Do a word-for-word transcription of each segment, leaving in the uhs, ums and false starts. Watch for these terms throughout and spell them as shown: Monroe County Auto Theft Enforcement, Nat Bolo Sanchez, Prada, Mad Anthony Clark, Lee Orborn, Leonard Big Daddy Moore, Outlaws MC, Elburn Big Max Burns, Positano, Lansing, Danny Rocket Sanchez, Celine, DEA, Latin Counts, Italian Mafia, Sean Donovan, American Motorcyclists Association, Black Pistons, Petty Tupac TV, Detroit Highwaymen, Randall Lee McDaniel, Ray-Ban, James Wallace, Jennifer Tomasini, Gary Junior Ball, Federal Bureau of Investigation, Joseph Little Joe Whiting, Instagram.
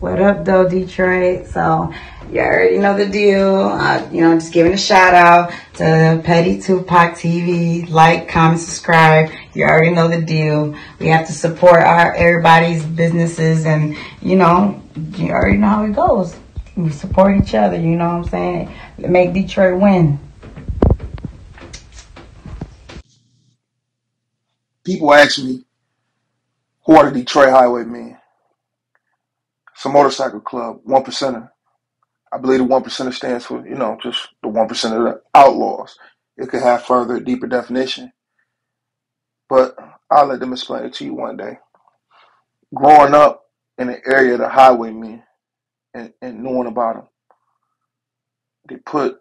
What up, though, Detroit? So you already know the deal. Uh, you know, just giving a shout out to Petty Tupac T V. Like, comment, subscribe. You already know the deal. We have to support our everybody's businesses, and you know, you already know how it goes. We support each other. You know what I'm saying? Make Detroit win. People ask me, who are the Detroit Highwaymen? It's a motorcycle club, one percenter. I believe the one percenter stands for, you know, just the one percent of the outlaws. It could have further, deeper definition, but I'll let them explain it to you one day. Growing up in the area of the highwaymen and, and knowing about them, they put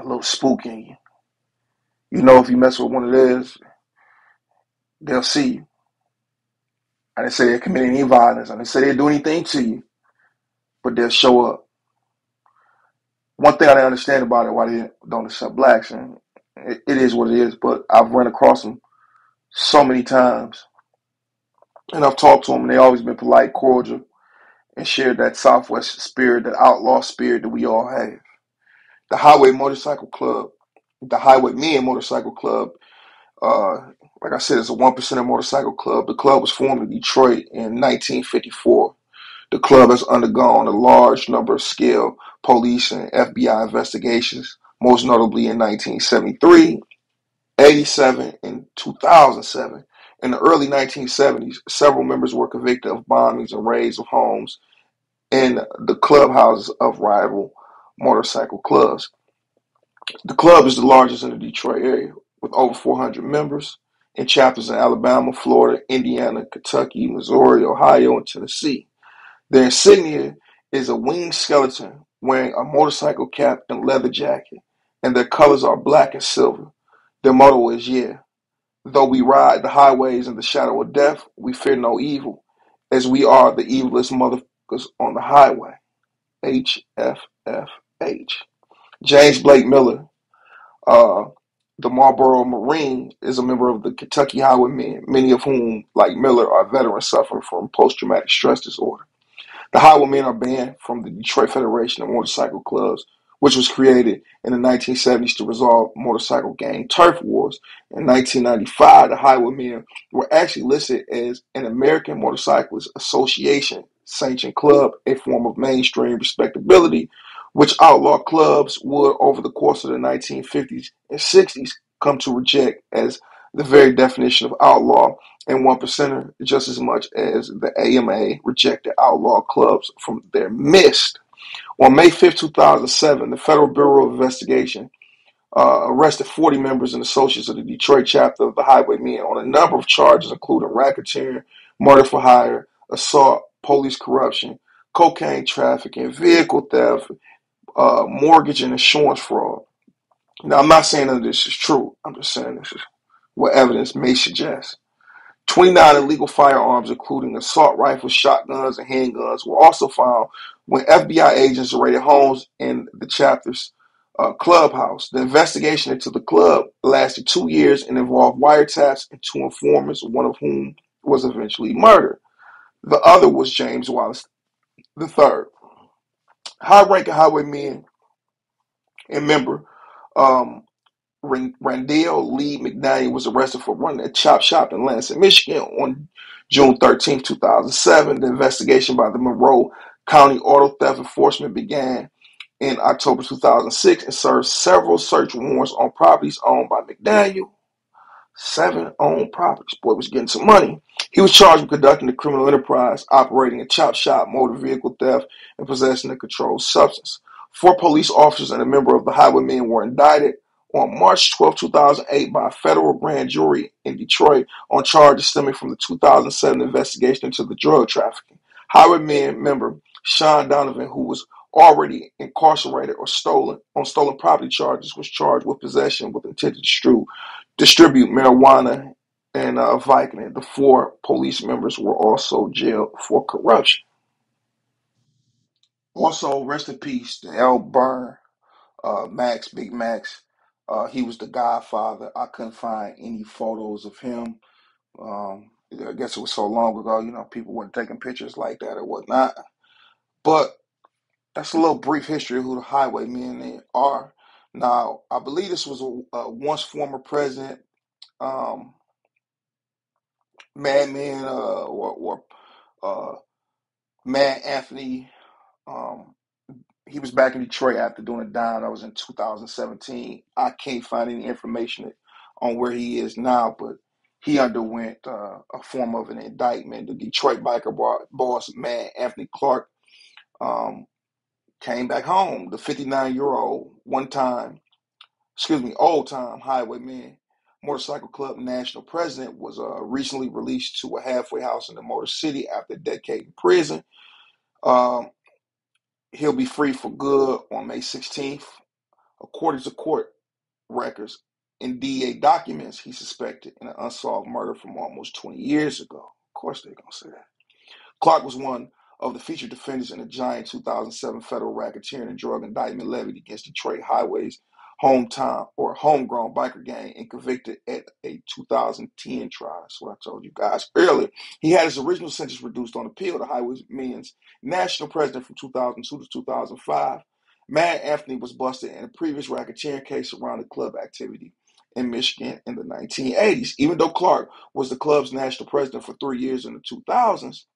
a little spook in you. You know, if you mess with one of theirs, they'll see you. I didn't say they committed any violence. I didn't say they'd do anything to you, but they'll show up. One thing I didn't understand about it, why they don't accept blacks, and it, it is what it is, but I've run across them so many times, and I've talked to them, and they've always been polite, cordial, and shared that Southwest spirit, that outlaw spirit that we all have. The Highway Motorcycle Club, the Highwaymen Motorcycle Club, uh, like I said, it's a one percenter motorcycle club. The club was formed in Detroit in nineteen fifty-four. The club has undergone a large number of scale police and F B I investigations, most notably in nineteen seventy-three, eighty-seven, and two thousand seven. In the early nineteen seventies, several members were convicted of bombings and raids of homes and the clubhouses of rival motorcycle clubs. The club is the largest in the Detroit area, with over four hundred members. In chapters in Alabama, Florida, Indiana, Kentucky, Missouri, Ohio, and Tennessee. Their insignia is a winged skeleton wearing a motorcycle cap and leather jacket, and their colors are black and silver. Their motto is, yeah, though we ride the highways in the shadow of death, we fear no evil, as we are the evilest motherfuckers on the highway. H F F H. James Blake Miller, uh, the Marlboro Marine, is a member of the Kentucky Highwaymen, many of whom, like Miller, are veterans suffering from post-traumatic stress disorder. The Highwaymen are banned from the Detroit Federation of Motorcycle Clubs, which was created in the nineteen seventies to resolve motorcycle gang turf wars. In nineteen ninety-five, the Highwaymen were actually listed as an American Motorcyclists Association sanctioned club, a form of mainstream respectability, which outlaw clubs would, over the course of the nineteen fifties and sixties, come to reject as the very definition of outlaw and one percenter, just as much as the A M A rejected outlaw clubs from their midst. On May fifth, two thousand seven, the Federal Bureau of Investigation uh, arrested forty members and associates of the Detroit chapter of the Highwaymen on a number of charges, including racketeering, murder for hire, assault, police corruption, cocaine trafficking, vehicle theft, Uh, mortgage and insurance fraud. Now, I'm not saying none of this is true. I'm just saying this is what evidence may suggest. twenty-nine illegal firearms, including assault rifles, shotguns, and handguns, were also found when F B I agents raided homes in the chapter's uh, clubhouse. The investigation into the club lasted two years and involved wiretaps and two informants, one of whom was eventually murdered. The other was James Wallace the third. High-ranking highwaymen and member um, Randall Lee McDaniel was arrested for running a chop shop in Lansing, Michigan on June thirteenth, two thousand seven. The investigation by the Monroe County Auto Theft Enforcement began in October two thousand six and served several search warrants on properties owned by McDaniel. Seven owned properties. Boy was getting some money. He was charged with conducting a criminal enterprise, operating a chop shop, motor vehicle theft, and possessing a controlled substance. Four police officers and a member of the Highwaymen were indicted on March twelfth, two thousand eight by a federal grand jury in Detroit on charges stemming from the two thousand seven investigation into the drug trafficking. Highwaymen member Sean Donovan, who was already incarcerated or stolen on stolen property charges, was charged with possession with intent to distribute, distribute marijuana and uh, Vicodin. The four police members were also jailed for corruption. Also, rest in peace to Elburn uh, Max, Big Max. Uh, he was the godfather. I couldn't find any photos of him. Um, I guess it was so long ago, you know, people weren't taking pictures like that or whatnot. But that's a little brief history of who the Highwaymen are. Now, I believe this was a, a once former president, um, madman, uh, or, or uh, Mad Anthony. Um, he was back in Detroit after doing a dime. That was in two thousand seventeen. I can't find any information on where he is now, but he underwent uh, a form of an indictment. The Detroit biker bar, boss, Mad Anthony Clark, um, came back home. The fifty-nine-year-old, one-time, excuse me, old-time Highwaymen Motorcycle Club national president, was uh, recently released to a halfway house in the Motor City after a decade in prison. Um, he'll be free for good on May sixteenth. According to court records, in D E A documents, he's suspected in an unsolved murder from almost twenty years ago. Of course they're going to say that. Clark was one of the featured defendants in a giant two thousand seven federal racketeering and drug indictment levied against Detroit Highway's hometown or homegrown biker gang, and convicted at a two thousand ten trial. That's what I told you guys earlier. He had his original sentence reduced on appeal. The Highwaymen's national president from two thousand two to two thousand five. Mad Anthony was busted in a previous racketeering case surrounding club activity in Michigan in the nineteen eighties. Even though Clark was the club's national president for three years in the two thousands,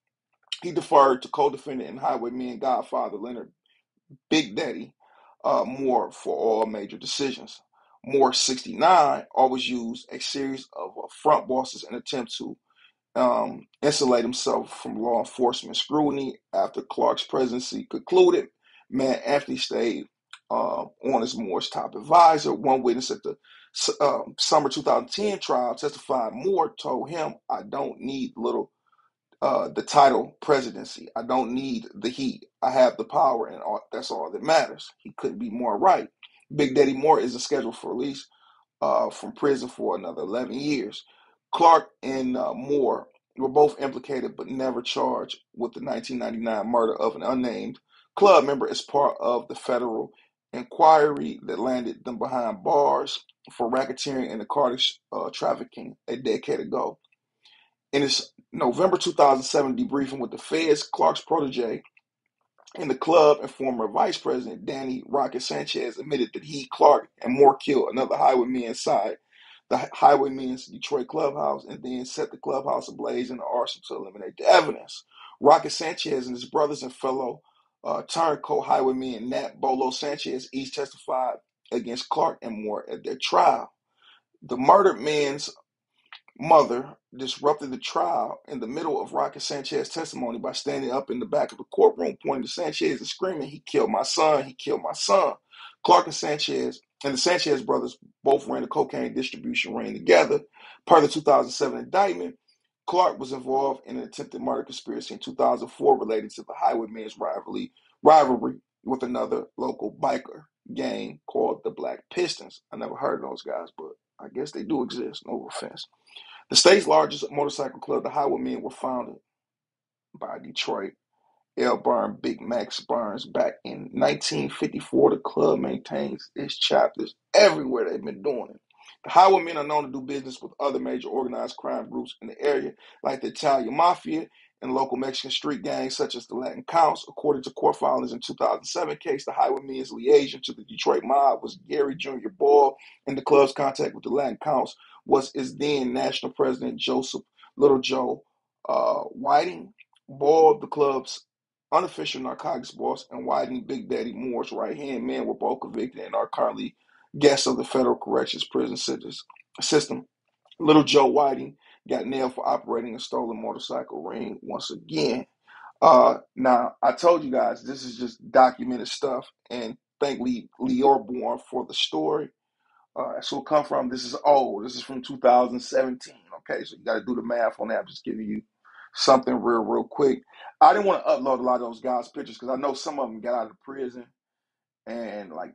he deferred to co-defendant and Highwaymen godfather Leonard Big Daddy uh, Moore for all major decisions. Moore, sixty-nine, always used a series of uh, front bosses in an attempt to um, insulate himself from law enforcement scrutiny. After Clark's presidency concluded, Mad Anthony stayed uh, on as Moore's top advisor. One witness at the Uh, summer two thousand ten trial testified Moore told him, "I don't need little uh, the title presidency. I don't need the heat. I have the power, and all, that's all that matters." He couldn't be more right. Big Daddy Moore is scheduled for release uh, from prison for another eleven years. Clark and uh, Moore were both implicated but never charged with the nineteen ninety-nine murder of an unnamed club member as part of the federal inquiry that landed them behind bars for racketeering and the Cardiff uh, trafficking a decade ago. In his November two thousand seven debriefing with the feds, Clark's protege in the club and former vice president Danny Rocket Sanchez admitted that he, Clark, and Moore killed another Highwayman inside the Highwaymen's Detroit clubhouse and then set the clubhouse ablaze in the arson to eliminate the evidence. Rocket Sanchez and his brothers and fellow uh, turncoat Highwaymen Nat Bolo Sanchez each testified against Clark and Moore at their trial. The murdered man's mother disrupted the trial in the middle of Rocket Sanchez's testimony by standing up in the back of the courtroom, pointing to Sanchez and screaming, "He killed my son, he killed my son." Clark and Sanchez and the Sanchez brothers both ran a cocaine distribution ring together. Part of the two thousand seven indictment, Clark was involved in an attempted murder conspiracy in two thousand four related to the Highwaymen's rivalry, rivalry with another local biker gang called the Black Pistons. I never heard of those guys, but I guess they do exist. No offense. The state's largest motorcycle club, the Highwaymen, were founded by Detroit Elburn Big Max Burns back in nineteen fifty-four. The club maintains its chapters everywhere they've been doing it. The Highwaymen are known to do business with other major organized crime groups in the area, like the Italian Mafia and local Mexican street gangs such as the Latin Counts. According to court filings in two thousand seven case, the Highwaymen's liaison to the Detroit mob was Gary Junior Ball, and the club's contact with the Latin Counts was its then national president, Joseph Little Joe uh, Whiting. Ball, the club's unofficial narcotics boss, and Whiting, Big Daddy Moore's right-hand man, were both convicted and are currently guests of the federal corrections prison system. Little Joe Whiting got nailed for operating a stolen motorcycle ring once again. Uh, now, I told you guys, this is just documented stuff, and thank Lee, Lee Orborn for the story. Uh, that's where it come from. This is old. This is from two thousand seventeen, okay? So you got to do the math on that. I'm just giving you something real, real quick. I didn't want to upload a lot of those guys' pictures because I know some of them got out of prison, and, like,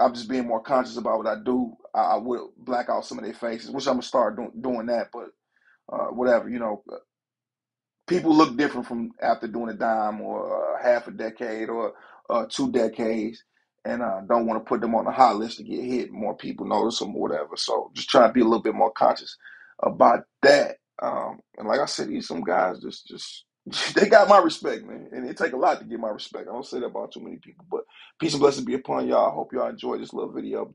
I'm just being more conscious about what I do. I, I will black out some of their faces, which I'm going to start do- doing that, but Uh, whatever, you know, people look different from after doing a dime or uh, half a decade or uh, two decades, and uh, don't want to put them on the hot list to get hit. More people notice them or whatever. So just try to be a little bit more conscious about that. Um, and like I said, these some guys just just they got my respect, man. And it take a lot to get my respect. I don't say that about too many people, but peace and blessings be upon y'all. I hope y'all enjoy this little video.